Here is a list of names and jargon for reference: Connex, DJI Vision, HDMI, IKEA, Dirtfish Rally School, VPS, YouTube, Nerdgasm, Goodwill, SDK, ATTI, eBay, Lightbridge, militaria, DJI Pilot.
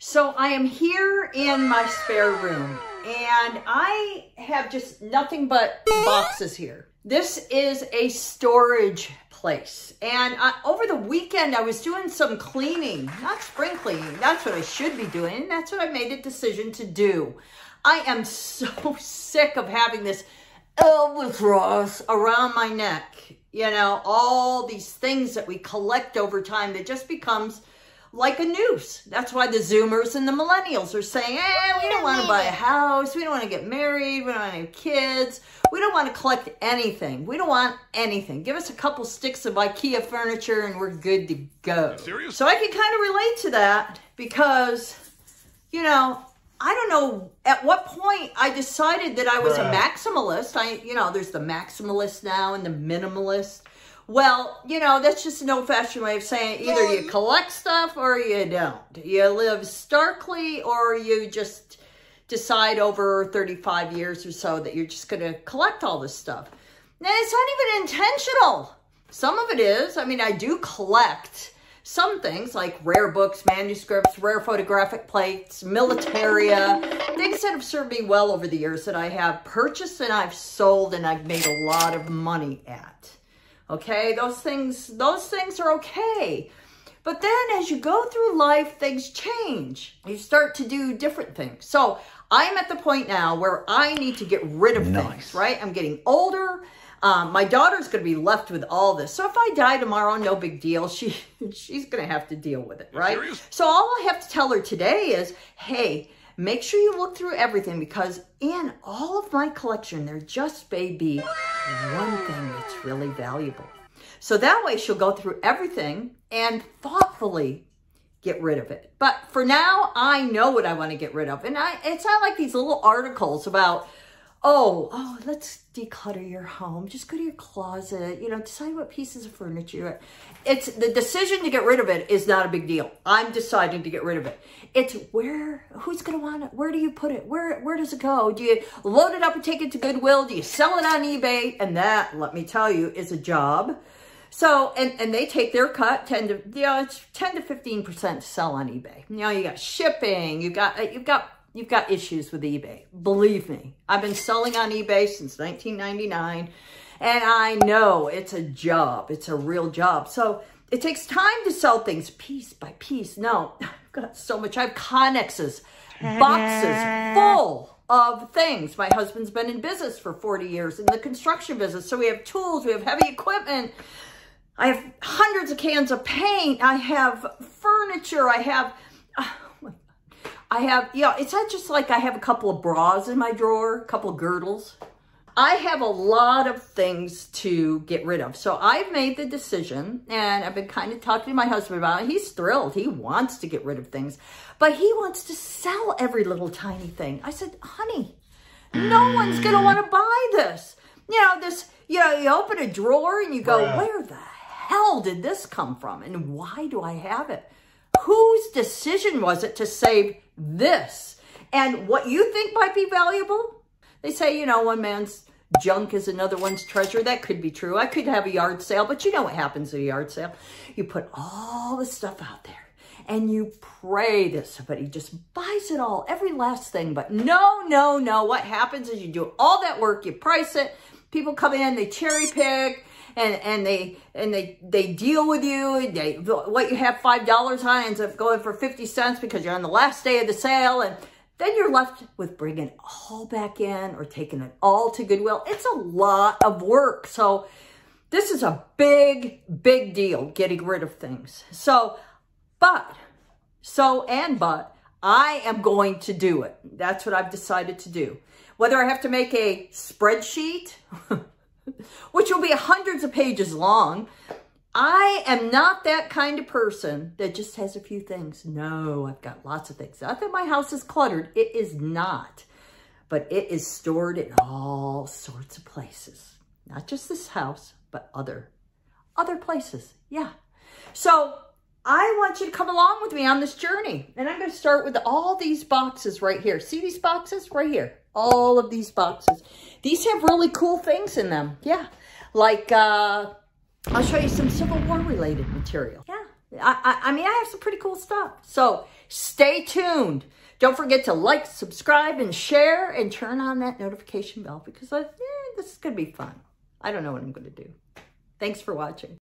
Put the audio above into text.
So I am here in my spare room and I have just nothing but boxes here. This is a storage place. And over the weekend, I was doing some cleaning, not spring cleaning. That's what I should be doing. And that's what I made a decision to do. I am so sick of having this albatross around my neck. You know, all these things that we collect over time that just becomes like a noose. That's why the Zoomers and the Millennials are saying, hey, we don't want to buy a house. We don't want to get married. We don't want to have kids. We don't want to collect anything. We don't want anything. Give us a couple sticks of IKEA furniture and we're good to go. Serious? So I can kind of relate to that because, you know, I don't know at what point I decided that I was a maximalist. You know, there's the maximalist now and the minimalist. Well, you know, that's just an old-fashioned way of saying either you collect stuff or you don't. You live starkly or you just decide over 35 years or so that you're just going to collect all this stuff. Now, it's not even intentional. Some of it is. I mean, I do collect some things like rare books, manuscripts, rare photographic plates, militaria, things that have served me well over the years that I have purchased and I've sold and I've made a lot of money at. Okay, those things are okay. But then as you go through life, things change. You start to do different things. So I'm at the point now where I need to get rid of things, right? I'm getting older. My daughter's going to be left with all this. So if I die tomorrow, no big deal. She's going to have to deal with it, right? So all I have to tell her today is, hey, make sure you look through everything because in all of my collection, there just may be one thing that's really valuable. So that way she'll go through everything and thoughtfully get rid of it. But for now, I know what I want to get rid of. And it's not like these little articles about, oh, let's declutter your home. Just go to your closet, you know, decide what pieces of furniture. It's the decision to get rid of it is not a big deal. I'm deciding to get rid of it. It's who's going to want it? Where do you put it? Where does it go? Do you load it up and take it to Goodwill? Do you sell it on eBay? And that, let me tell you, is a job. So, and they take their cut, 10 to 15% to sell on eBay. You know, you got shipping, you've got issues with eBay. Believe me, I've been selling on eBay since 1999, and I know it's a job. It's a real job. So it takes time to sell things piece by piece. No, I've got so much. I have Connexes, boxes full of things. My husband's been in business for 40 years in the construction business. So we have tools, we have heavy equipment. I have hundreds of cans of paint. I have furniture. I have, you know, it's not just like I have a couple of bras in my drawer, a couple of girdles. I have a lot of things to get rid of. So I've made the decision and I've been kind of talking to my husband about it. He's thrilled. He wants to get rid of things, but he wants to sell every little tiny thing. I said, honey, no one's going to want to buy this. You know, you open a drawer and you go, where the hell did this come from? And why do I have it? Whose decision was it to save this? And what you think might be valuable? They say, you know, one man's junk is another one's treasure. That could be true. I could have a yard sale, but you know what happens at a yard sale. You put all the stuff out there and you pray that somebody just buys it all, every last thing. But no. What happens is you do all that work, you price it. People come in, they cherry pick. And they deal with you. What you have $5 on ends up going for 50 cents because you're on the last day of the sale. And then you're left with bringing it all back in or taking it all to Goodwill. It's a lot of work. So this is a big, big deal, getting rid of things. So I am going to do it. That's what I've decided to do. Whether I have to make a spreadsheet, which will be hundreds of pages long. I am not that kind of person that just has a few things. No, I've got lots of things. Not that my house is cluttered. It is not. But it is stored in all sorts of places. Not just this house, but other places. Yeah. So I want you to come along with me on this journey. And I'm going to start with all these boxes right here. See these boxes right here? All of these boxes. These have really cool things in them. Yeah. Like, I'll show you some Civil War related material. Yeah. I have some pretty cool stuff. So stay tuned. Don't forget to like, subscribe, and share, and turn on that notification bell because this is going to be fun. I don't know what I'm going to do. Thanks for watching.